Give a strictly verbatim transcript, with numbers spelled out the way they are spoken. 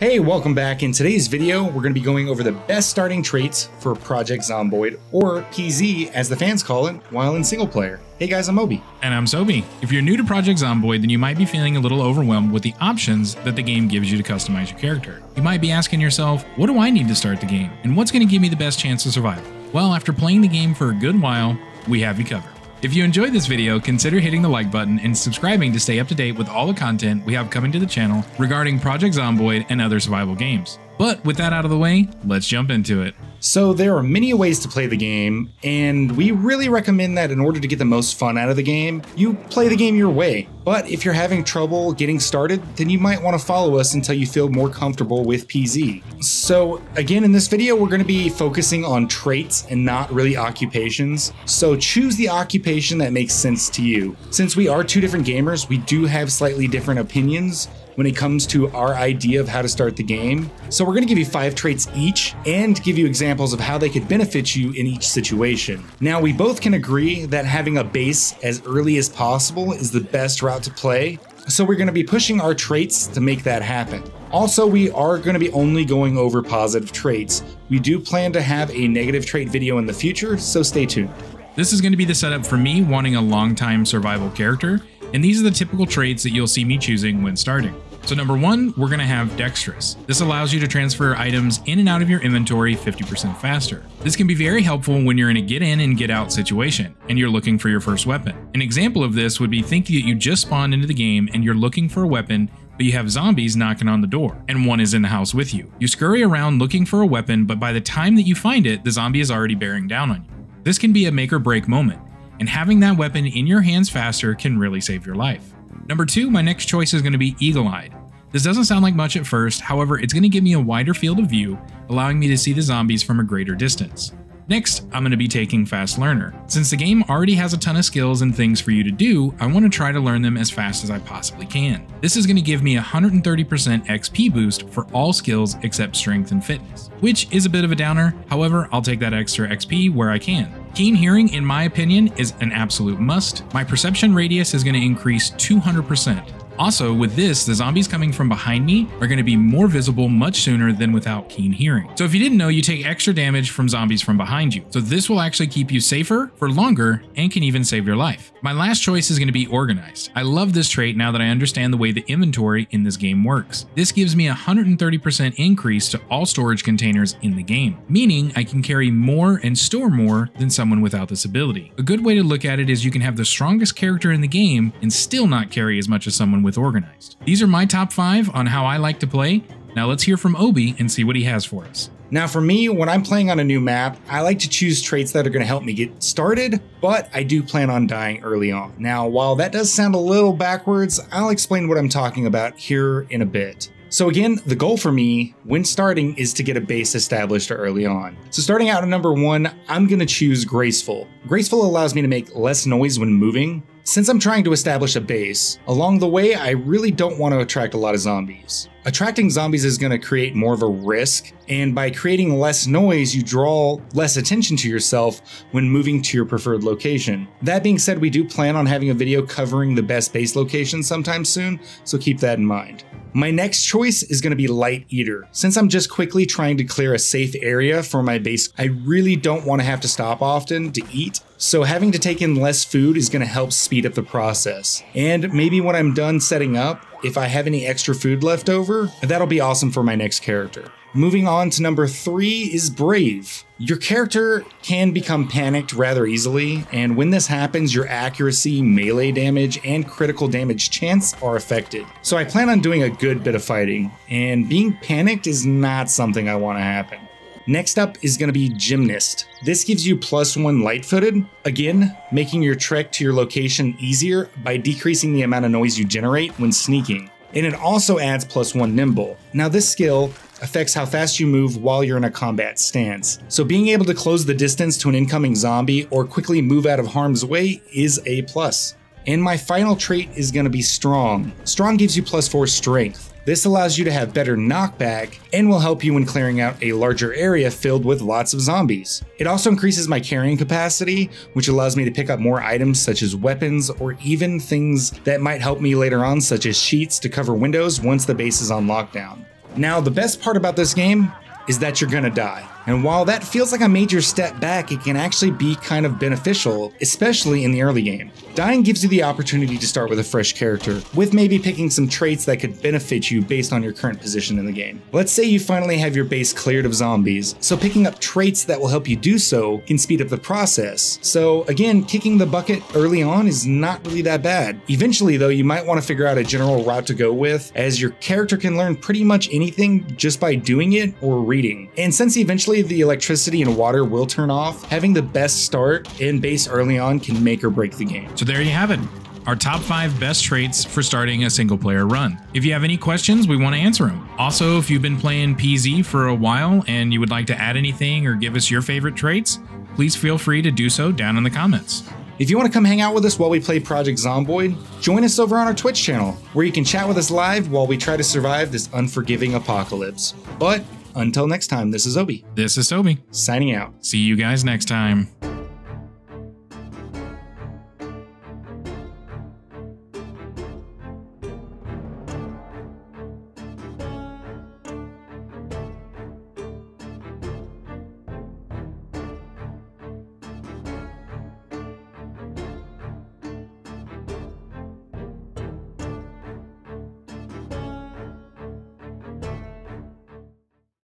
Hey, welcome back. In today's video, we're going to be going over the best starting traits for Project Zomboid, or P Z as the fans call it, while in single player. Hey guys, I'm Obi. And I'm Obi. If you're new to Project Zomboid, then you might be feeling a little overwhelmed with the options that the game gives you to customize your character. You might be asking yourself, what do I need to start the game? And what's going to give me the best chance of survival? Well, after playing the game for a good while, we have you covered. If you enjoyed this video, consider hitting the like button and subscribing to stay up to date with all the content we have coming to the channel regarding Project Zomboid and other survival games. But with that out of the way, let's jump into it. So there are many ways to play the game, and we really recommend that in order to get the most fun out of the game, you play the game your way. But if you're having trouble getting started, then you might want to follow us until you feel more comfortable with P Z. So again, in this video, we're going to be focusing on traits and not really occupations. So choose the occupation that makes sense to you. Since we are two different gamers, we do have slightly different opinions when it comes to our idea of how to start the game. So we're going to give you five traits each and give you examples of how they could benefit you in each situation. Now, we both can agree that having a base as early as possible is the best route to play. So we're going to be pushing our traits to make that happen. Also, we are going to be only going over positive traits. We do plan to have a negative trait video in the future, so stay tuned. This is going to be the setup for me wanting a long-time survival character, and these are the typical traits that you'll see me choosing when starting. So number one, we're gonna have Dexterous. This allows you to transfer items in and out of your inventory fifty percent faster. This can be very helpful when you're in a get in and get out situation and you're looking for your first weapon. An example of this would be thinking that you just spawned into the game and you're looking for a weapon, but you have zombies knocking on the door and one is in the house with you. You scurry around looking for a weapon, but by the time that you find it, the zombie is already bearing down on you. This can be a make or break moment, and having that weapon in your hands faster can really save your life. Number two, my next choice is going to be Eagle-Eyed. This doesn't sound like much at first, however, it's going to give me a wider field of view, allowing me to see the zombies from a greater distance. Next, I'm going to be taking Fast Learner. Since the game already has a ton of skills and things for you to do, I want to try to learn them as fast as I possibly can. This is going to give me one hundred thirty percent X P boost for all skills except strength and fitness, which is a bit of a downer, however, I'll take that extra X P where I can. Keen hearing, in my opinion, is an absolute must. My perception radius is going to increase two hundred percent. Also, with this, the zombies coming from behind me are going to be more visible much sooner than without keen hearing. So if you didn't know, you take extra damage from zombies from behind you. So this will actually keep you safer for longer and can even save your life. My last choice is going to be Organized. I love this trait now that I understand the way the inventory in this game works. This gives me a one hundred thirty percent increase to all storage containers in the game, meaning I can carry more and store more than someone without this ability. A good way to look at it is you can have the strongest character in the game and still not carry as much as someone with Organized. These are my top five on how I like to play. Now let's hear from Obi and see what he has for us. Now for me, when I'm playing on a new map, I like to choose traits that are going to help me get started, but I do plan on dying early on. Now, while that does sound a little backwards, I'll explain what I'm talking about here in a bit. So again, the goal for me when starting is to get a base established early on. So starting out at number one, I'm going to choose Graceful. Graceful allows me to make less noise when moving. Since I'm trying to establish a base, along the way, I really don't want to attract a lot of zombies. Attracting zombies is going to create more of a risk, and by creating less noise, you draw less attention to yourself when moving to your preferred location. That being said, we do plan on having a video covering the best base location sometime soon, so keep that in mind. My next choice is going to be Light Eater. Since I'm just quickly trying to clear a safe area for my base, I really don't want to have to stop often to eat, so having to take in less food is going to help speed up the process. And maybe when I'm done setting up, if I have any extra food left over, that'll be awesome for my next character. Moving on to number three is Brave. Your character can become panicked rather easily, and when this happens, your accuracy, melee damage, and critical damage chance are affected. So I plan on doing a good bit of fighting, and being panicked is not something I want to happen. Next up is going to be Gymnast. This gives you plus one light-footed, again, making your trek to your location easier by decreasing the amount of noise you generate when sneaking. And it also adds plus one nimble. Now this skill affects how fast you move while you're in a combat stance. So being able to close the distance to an incoming zombie or quickly move out of harm's way is a plus. And my final trait is going to be Strong. Strong gives you plus four strength. This allows you to have better knockback and will help you when clearing out a larger area filled with lots of zombies. It also increases my carrying capacity, which allows me to pick up more items such as weapons or even things that might help me later on, such as sheets to cover windows once the base is on lockdown. Now, the best part about this game is that you're gonna die. And while that feels like a major step back, it can actually be kind of beneficial, especially in the early game. Dying gives you the opportunity to start with a fresh character, with maybe picking some traits that could benefit you based on your current position in the game. Let's say you finally have your base cleared of zombies, so picking up traits that will help you do so can speed up the process. So again, kicking the bucket early on is not really that bad. Eventually though, you might want to figure out a general route to go with, as your character can learn pretty much anything just by doing it or reading. And since eventually the electricity and water will turn off, having the best start in base early on can make or break the game. So there you have it, our top five best traits for starting a single player run. If you have any questions, we want to answer them. Also, if you've been playing P Z for a while and you would like to add anything or give us your favorite traits, please feel free to do so down in the comments. If you want to come hang out with us while we play Project Zomboid, join us over on our Twitch channel, where you can chat with us live while we try to survive this unforgiving apocalypse. But until next time, this is Obi. This is Obi. Signing out. See you guys next time.